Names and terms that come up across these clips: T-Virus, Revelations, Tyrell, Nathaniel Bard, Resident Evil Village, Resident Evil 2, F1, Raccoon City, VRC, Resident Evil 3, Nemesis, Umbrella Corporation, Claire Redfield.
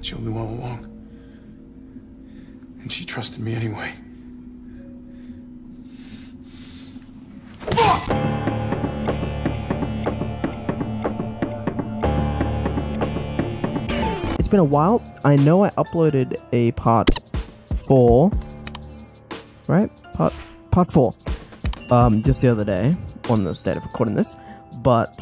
Jill knew all along. And she trusted me anyway. It's been a while. I know I uploaded a part 4, right? Part 4. Just the other day on the date of recording this, but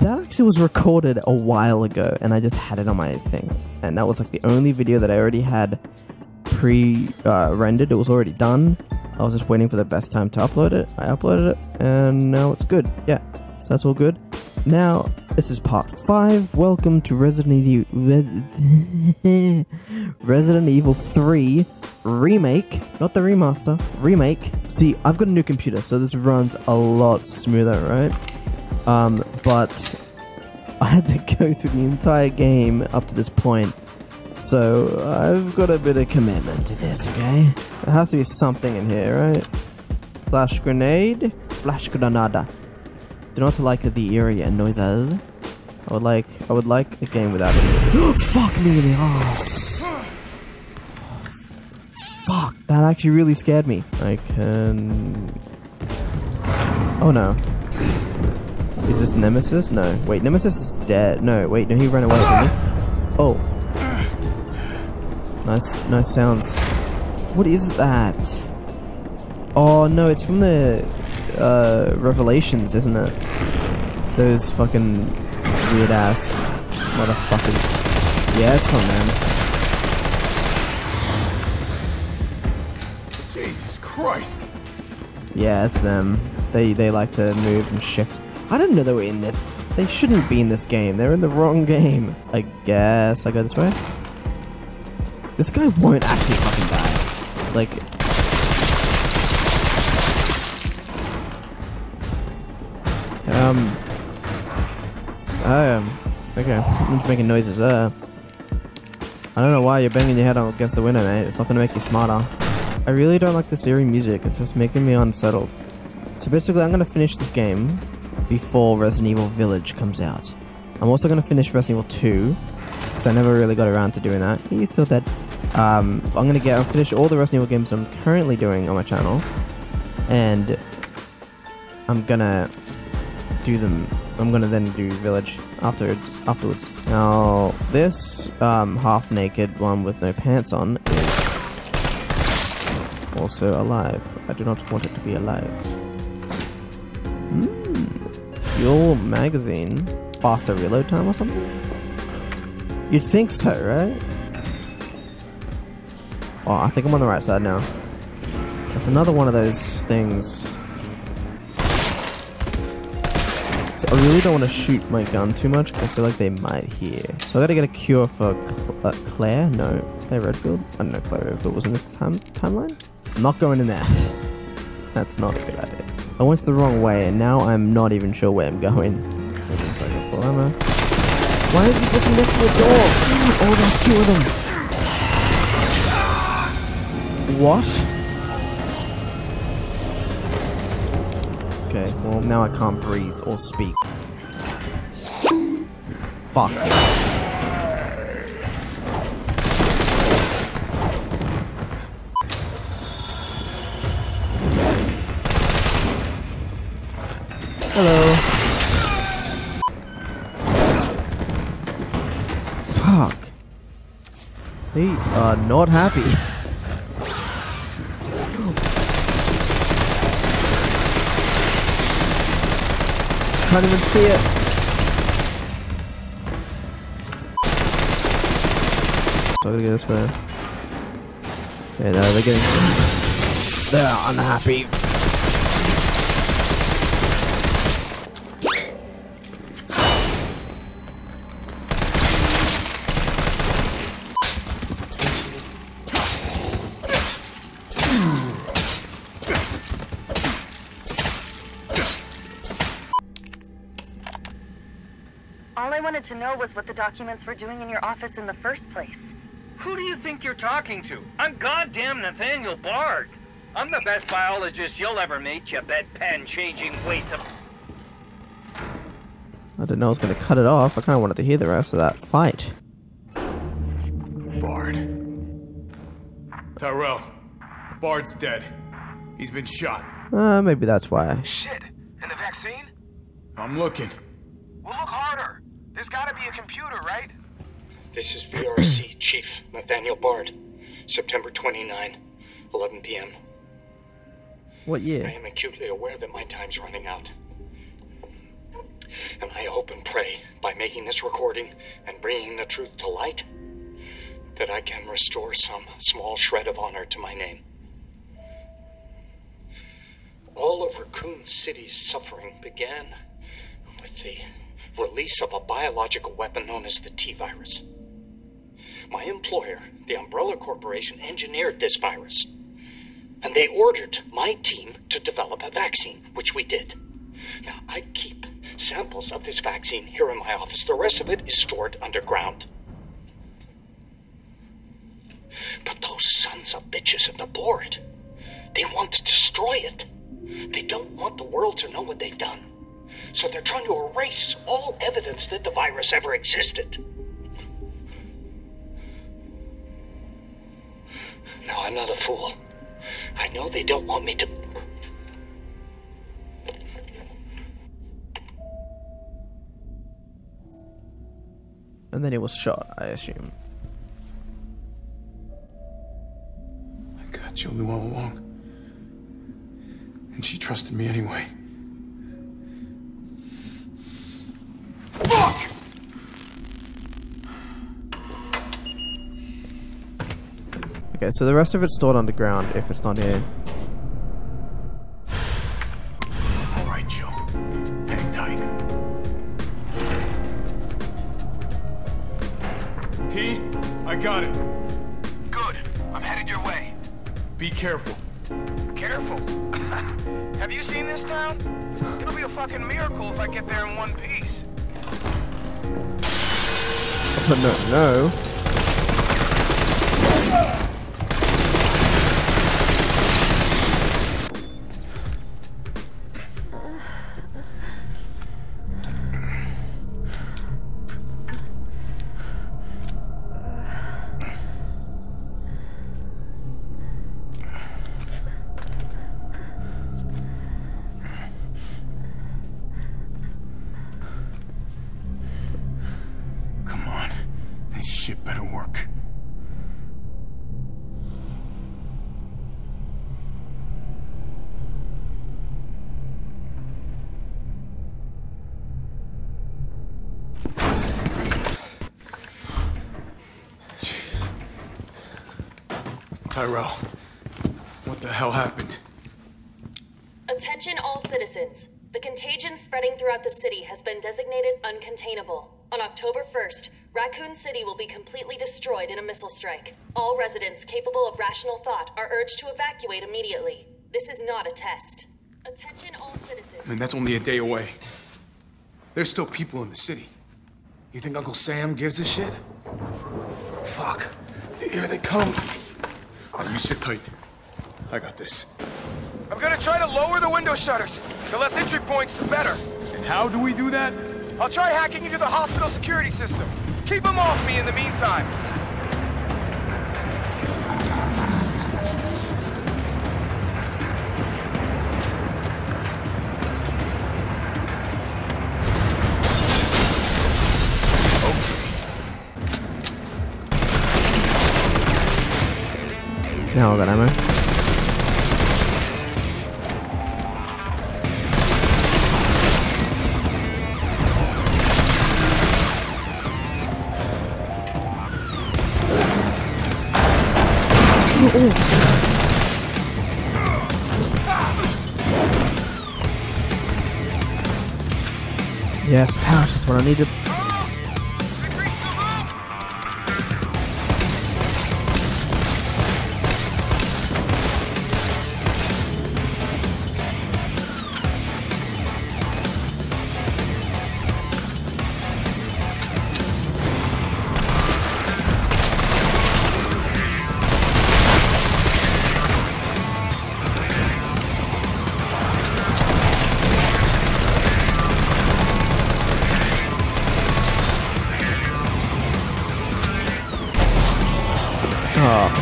that actually was recorded a while ago, and I just had it on my thing, and that was like the only video that I already had pre-rendered. It was already done. I was just waiting for the best time to upload it. I uploaded it, and now it's good. Yeah, so that's all good. Now, this is part 5. Welcome to Resident Evil 3 Remake. Not the remaster. Remake. See, I've got a new computer, so this runs a lot smoother, right? But I had to go through the entire game up to this point. So, I've got a bit of commitment to this, okay? There has to be something in here, right? Flash grenade. Flash granada. Do not like the area noises. I would like a game without it. Fuck me in the ass. Fuck, that actually really scared me. I can... Oh no. Is this Nemesis? No. Wait, Nemesis is dead. No, wait, no, he ran away from me. Oh. Nice sounds. What is that? Oh no, it's from the... Revelations, isn't it? Those fucking weird ass motherfuckers. Yeah, it's fun, man. Jesus Christ! Yeah, it's them. They like to move and shift. I didn't know they were in this. They shouldn't be in this game. They're in the wrong game. I guess I go this way. This guy won't actually fucking die. Like. Okay, I'm just making noises there. I don't know why you're banging your head against the window, mate. It's not gonna make you smarter. I really don't like this eerie music. It's just making me unsettled. So basically, I'm gonna finish this game before Resident Evil Village comes out. I'm also gonna finish Resident Evil 2, because I never really got around to doing that. He's still dead. I'll finish all the Resident Evil games I'm currently doing on my channel, and I'm gonna... do them. I'm gonna then do Village afterwards. Now this half-naked one with no pants on is also alive. I do not want it to be alive. Fuel magazine, faster reload time or something. You'd think so, right? Oh, I think I'm on the right side now. That's another one of those things. I really don't want to shoot my gun too much because I feel like they might hear. So I gotta get a cure for Claire? No, Claire Redfield? I don't know Claire Redfield was in this timeline? I'm not going in there. That's not a good idea. I went the wrong way and now I'm not even sure where I'm going. Full ammo. Why is he looking next to the door? Oh, there's 2 of them. What? Okay, well, now I can't breathe or speak. Fuck. Hello. Fuck. They are not happy. I can't even see it. So I gotta go this way. Yeah, no, they're getting... They're unhappy. To know was what the documents were doing in your office in the first place. Who do you think you're talking to? I'm goddamn Nathaniel Bard. I'm the best biologist you'll ever meet, you bedpan-changing waste of... I didn't know I was going to cut it off. I kind of wanted to hear the rest of that fight. Tyrell, Bard's dead. He's been shot. Maybe that's why. Shit. And the vaccine? I'm looking. Well, look harder. There's gotta be a computer, right? This is VRC Chief Nathaniel Bard. September 29, 11 p.m. What year? I am acutely aware that my time's running out. And I hope and pray, by making this recording and bringing the truth to light, that I can restore some small shred of honor to my name. All of Raccoon City's suffering began with the release of a biological weapon known as the T-Virus. My employer, the Umbrella Corporation, engineered this virus. And they ordered my team to develop a vaccine, which we did. Now, I keep samples of this vaccine here in my office. The rest of it is stored underground. But those sons of bitches at the board, they want to destroy it. They don't want the world to know what they've done. So they're trying to erase all evidence that the virus ever existed. No, I'm not a fool. I know they don't want me to... And then he was shot, I assume. God, Jill knew all along. And she trusted me anyway. Fuck! Okay, so the rest of it's stored underground if it's not here. Alright, Joe. Hang tight. T, I got it. Good. I'm headed your way. Be careful. Careful? Have you seen this town? It'll be a fucking miracle if I get there in one piece. No. Tyrell, what the hell happened? Attention all citizens. The contagion spreading throughout the city has been designated uncontainable. On October 1st, Raccoon City will be completely destroyed in a missile strike. All residents capable of rational thought are urged to evacuate immediately. This is not a test. Attention all citizens. I mean, that's only a day away. There's still people in the city. You think Uncle Sam gives a shit? Fuck. Here they come. You sit tight. I got this. I'm gonna try to lower the window shutters. The less entry points, the better. And how do we do that? I'll try hacking into the hospital security system. Keep them off me in the meantime. Now I got ammo. Yes, pouch, that's what I needed.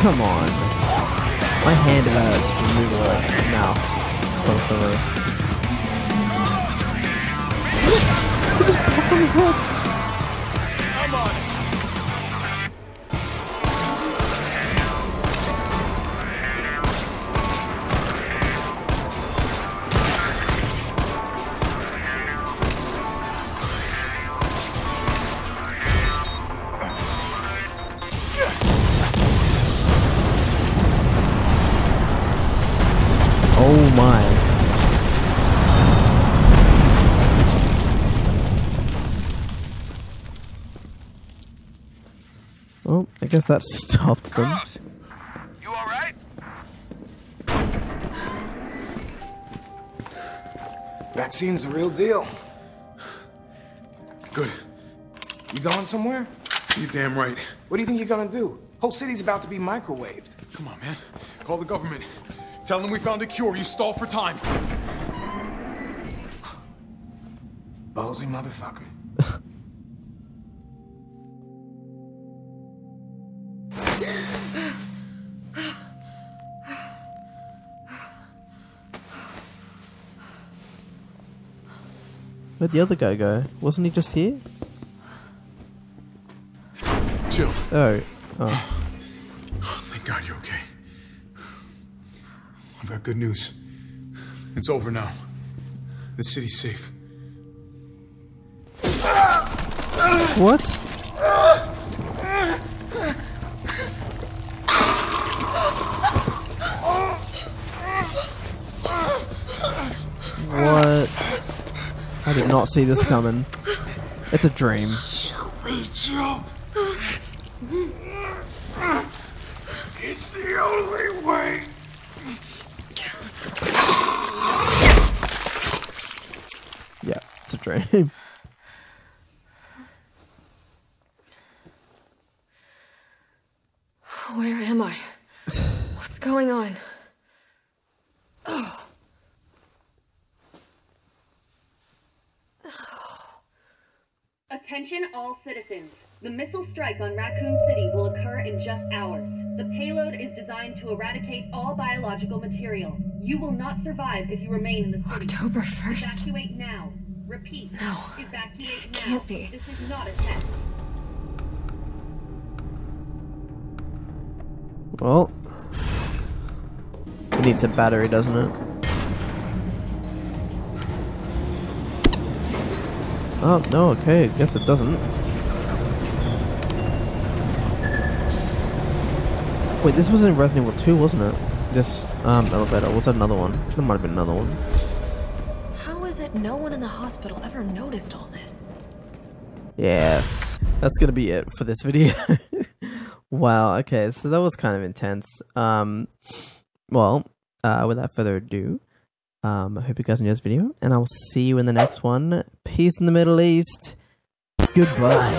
Come on. My hand hurts from moving the mouse crossover. He just popped on his head. I'm on I guess that stopped them. Gross. You all right? Vaccine's the real deal. Good. You going somewhere? You're damn right. What do you think you're gonna do? Whole city's about to be microwaved. Come on, man. Call the government. Tell them we found a cure. You stall for time. Ballsy motherfucker. Where'd the other guy go? Wasn't he just here? Jill. Oh. Thank God you're okay. I've got good news. It's over now. The city's safe. What? What? I did not see this coming. It's a dream. It's the only way. Yeah, it's a dream. Where am I? What's going on? Oh. Attention all citizens. The missile strike on Raccoon City will occur in just hours. The payload is designed to eradicate all biological material. You will not survive if you remain in the city. October 1st? Evacuate now. Repeat. No. Evacuate now. Can't be. This is not a test. Well. It needs a battery, doesn't it? Oh, no, okay, I guess it doesn't. Wait, this was in Resident Evil 2, wasn't it? This, elevator. Was that another one? There might have been another one. How is it no one in the hospital ever noticed all this? Yes. That's gonna be it for this video. Wow, okay, so that was kind of intense. Without further ado, I hope you guys enjoyed this video, and I will see you in the next one. Peace in the Middle East. Goodbye.